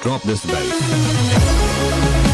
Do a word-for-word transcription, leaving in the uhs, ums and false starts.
Drop this bass.